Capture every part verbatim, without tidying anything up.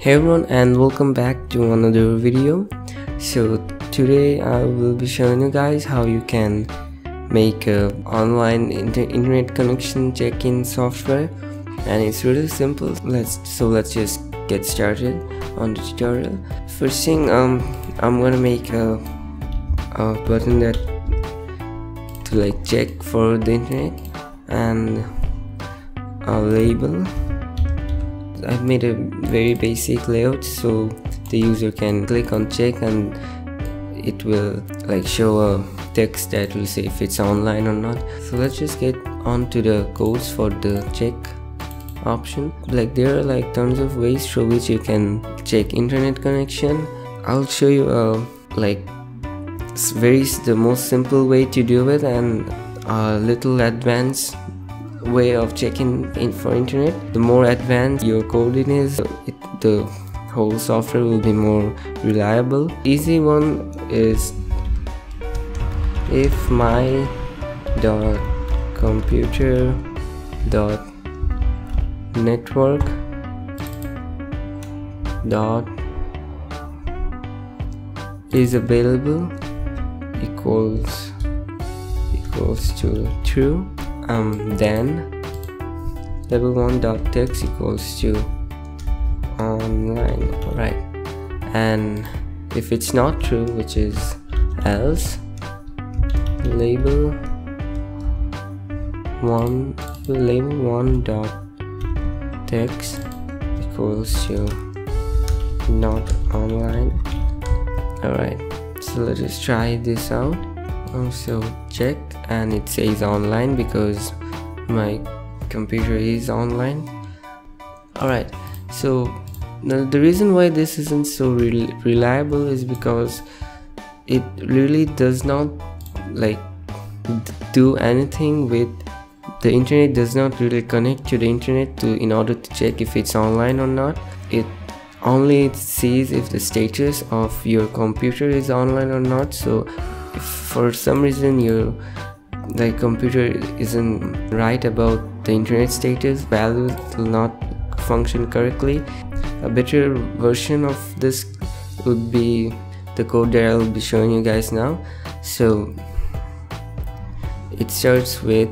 Hey everyone, and welcome back to another video. So today I will be showing you guys how you can make a online inter internet connection check-in software, and it's really simple. Let's so let's just get started on the tutorial. First thing, um, I'm gonna make a, a button that to like check for the internet and a label. I've made a very basic layout so the user can click on check and it will like show a text that will say if it's online or not. So let's just get on to the codes for the check option. Like there are like tons of ways through which you can check internet connection. I'll show you a like very the most simple way to do it and a little advanced way of checking in for internet. The more advanced your coding is, it, the whole software will be more reliable. Easy one is if my dot computer dot network dot is available equals equals to true. Um, then level one dot text equals to online, right? And if it's not true, which is else, label one label one dot text equals to not online. All right, so let's just try this out. Also checked and it says online because my computer is online. Alright, so the, the reason why this isn't so re reliable is because it really does not like do anything with the internet, does not really connect to the internet to in order to check if it's online or not. It only sees if the status of your computer is online or not. So if for some reason your like computer isn't right about the internet status, values will not function correctly. A better version of this would be the code that I'll be showing you guys now. So it starts with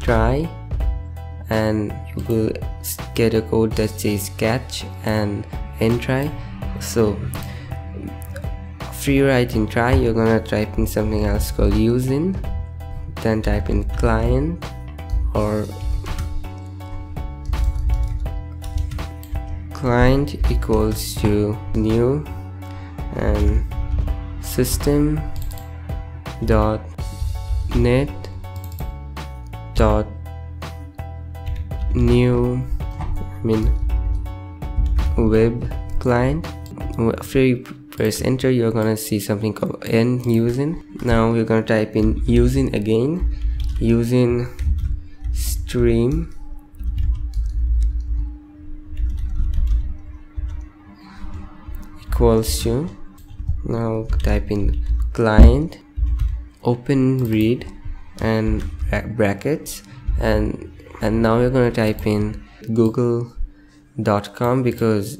try and you will get a code that says catch and end try. So after writing try, you're gonna type in something else called using, then type in client or client equals to new and system dot net dot new I mean web client. After you press enter, you're gonna see something called end using. Now we're gonna type in using again, using stream equals to, now type in client open read and brackets, and and now we're gonna type in google dot com because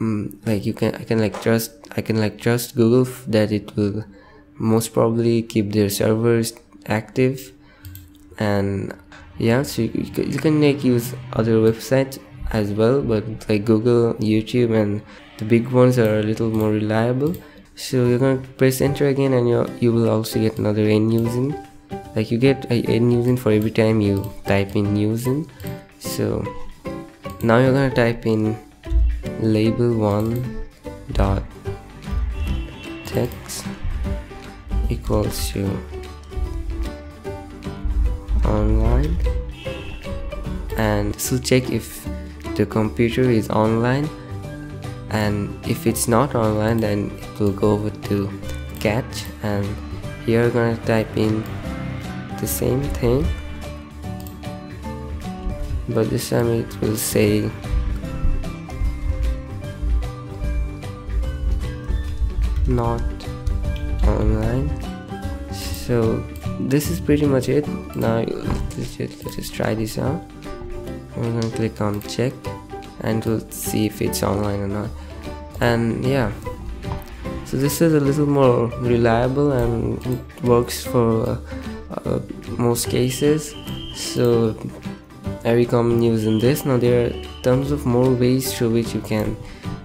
um, like you can I can like trust I can like trust Google that it will most probably keep their servers active. And yeah, so you, you can like use other websites as well, but like Google, YouTube and the big ones are a little more reliable. So you're going to press enter again and you you will also get another end using. Like you get an end using for every time you type in using. So now you're going to type in label one dot text equals to online, and this will check if the computer is online, and if it's not online then it will go over to catch, and here you're gonna type in the same thing, but this time it will say not online. So this is pretty much it. Now let's just, let's just try this out. I'm gonna click on check and we'll see if it's online or not. And yeah, so this is a little more reliable and it works for uh, uh, most cases, so I recommend using this. Now there are tons of more ways through which you can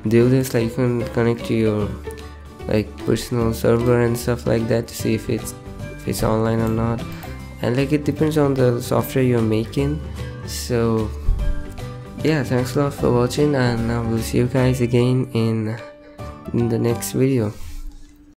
do this, like you can connect to your like personal server and stuff like that to see if it's if it's online or not, and like it depends on the software you're making. So yeah, thanks a lot for watching, and I will see you guys again in, in the next video.